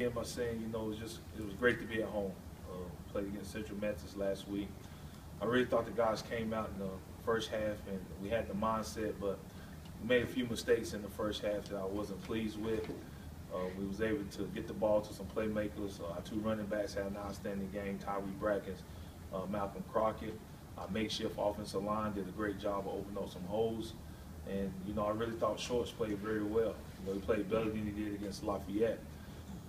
Again, by saying, you know, it was great to be at home. Played against Central Methodist last week. I really thought the guys came out in the first half and we had the mindset, but we made a few mistakes in the first half that I wasn't pleased with. We was able to get the ball to some playmakers. Our two running backs had an outstanding game, Tyree Brackens, Malcolm Crockett. Our makeshift offensive line did a great job of opening up some holes. And, you know, I really thought Shorts played very well. You know, he played better than he did against Lafayette.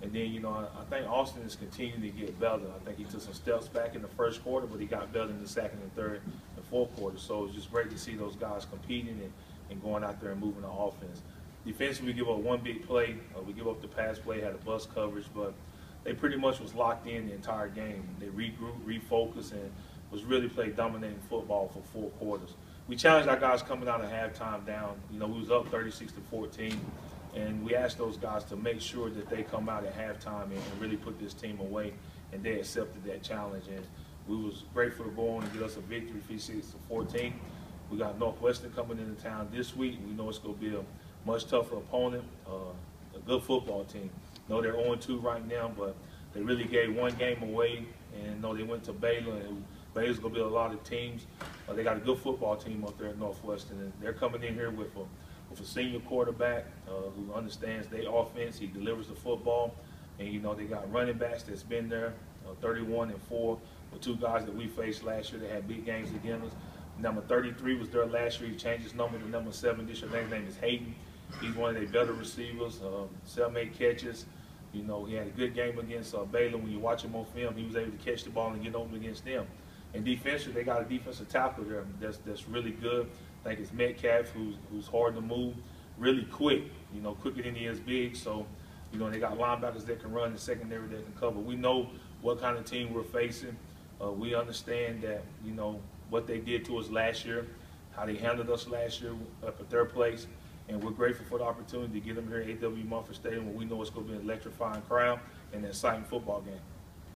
And then, you know, I think Austin is continuing to get better. I think he took some steps back in the first quarter, but he got better in the second and third and fourth quarter. So it's just great to see those guys competing and going out there and moving the offense. Defensively, we give up one big play. We give up the pass play, had a bust coverage, but they pretty much was locked in the entire game. They regrouped, refocused, and was really played dominating football for four quarters. We challenged our guys coming out of halftime down. You know, we was up 36-14. And we asked those guys to make sure that they come out at halftime and really put this team away, and they accepted that challenge. And we was grateful to go on and get us a victory, 56-14. We got Northwestern coming into town this week. We know it's going to be a much tougher opponent, a good football team. I know they're 0-2 right now, but they really gave one game away. And I know they went to Baylor, and Baylor's going to be a lot of teams. They got a good football team up there at Northwestern, and they're coming in here with them. With a senior quarterback who understands their offense, he delivers the football, and you know they got running backs that's been there, 31-4, with two guys that we faced last year that had big games against us. Number 33 was there last year. He changed his number to number 7 this year. His name is Hayden. He's one of their better receivers. 7-8 catches. You know he had a good game against Baylor. When you watch him on film, he was able to catch the ball and get open against them. And defensively, they got a defensive tackle there that's really good. I think it's Metcalf, who's hard to move, really quick, you know, quicker than he is big. So, you know, they got linebackers that can run and secondary that can cover. We know what kind of team we're facing. We understand that, you know, what they did to us last year, how they handled us last year up at their place. And we're grateful for the opportunity to get them here at AW Mumford Stadium, where we know it's going to be an electrifying crowd and an exciting football game.